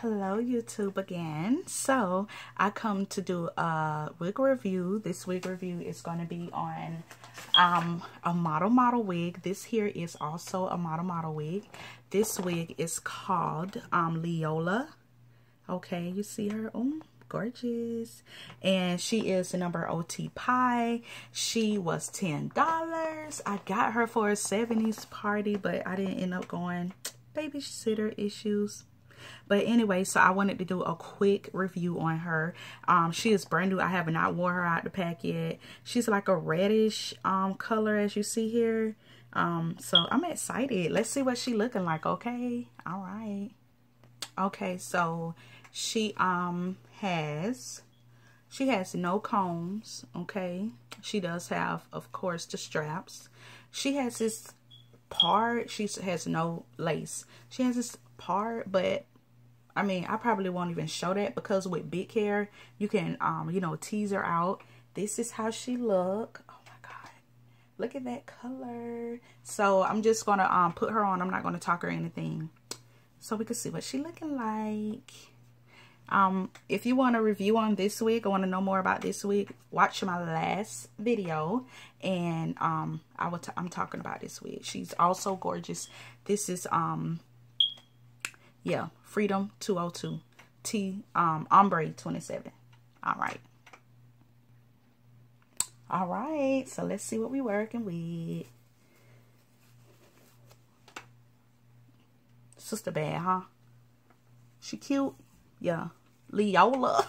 Hello YouTube again. So I come to do a wig review. This wig review is going to be on a model wig. This here is also a model wig. This wig is called Leola. Okay, you see her? Oh, gorgeous. And she is the number OTPIE. she was $10. I got her for a 70s party, but I didn't end up going, babysitter issues. But anyway, so I wanted to do a quick review on her. She is brand new. I have not wore her out the pack yet. She's like a reddish color, as you see here. So I'm excited. Let's see what she looking like. Okay, all right. Okay, so she has no combs. Okay, she does have, of course, the straps. She has this part. She has no lace. She has this part, but I mean, I probably won't even show that, because with big hair, you can, you know, tease her out. This is how she look. Oh my God. Look at that color. So I'm just going to put her on. I'm not going to talk her anything, so we can see what she looking like. If you want a review on this wig, I want to know more about this wig, watch my last video, and I'm talking about this wig. She's also gorgeous. This is, yeah, Freedom 202T Ombre 27. All right, so let's see what we working with. Sister bad, huh? She cute. Yeah, Leola.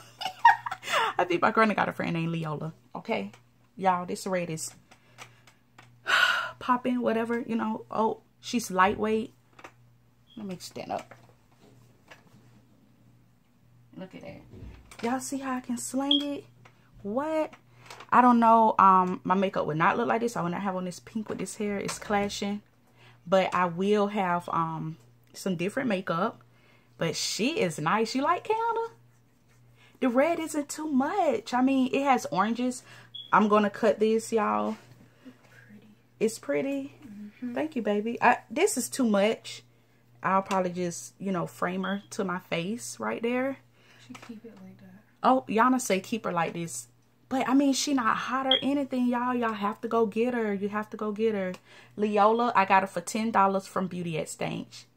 I think my granny got a friend named Leola. Okay, y'all, this red is popping, whatever, you know. Oh, she's lightweight. Let me stand up. Look at that. Y'all see how I can sling it? What? I don't know. My makeup would not look like this. I would not have on this pink with this hair. It's clashing. But I will have some different makeup. But she is nice. You like Canada? The red isn't too much. I mean, it has oranges. I'm going to cut this, y'all. It's pretty. Mm-hmm. Thank you, baby. This is too much. I'll probably just, you know, frame her to my face right there. Keep it like that. Oh, Yana say keep her like this, but I mean, she not hot or anything, y'all. Y'all have to go get her. You have to go get her. Leola, I got her for $10 from Beauty at Stage.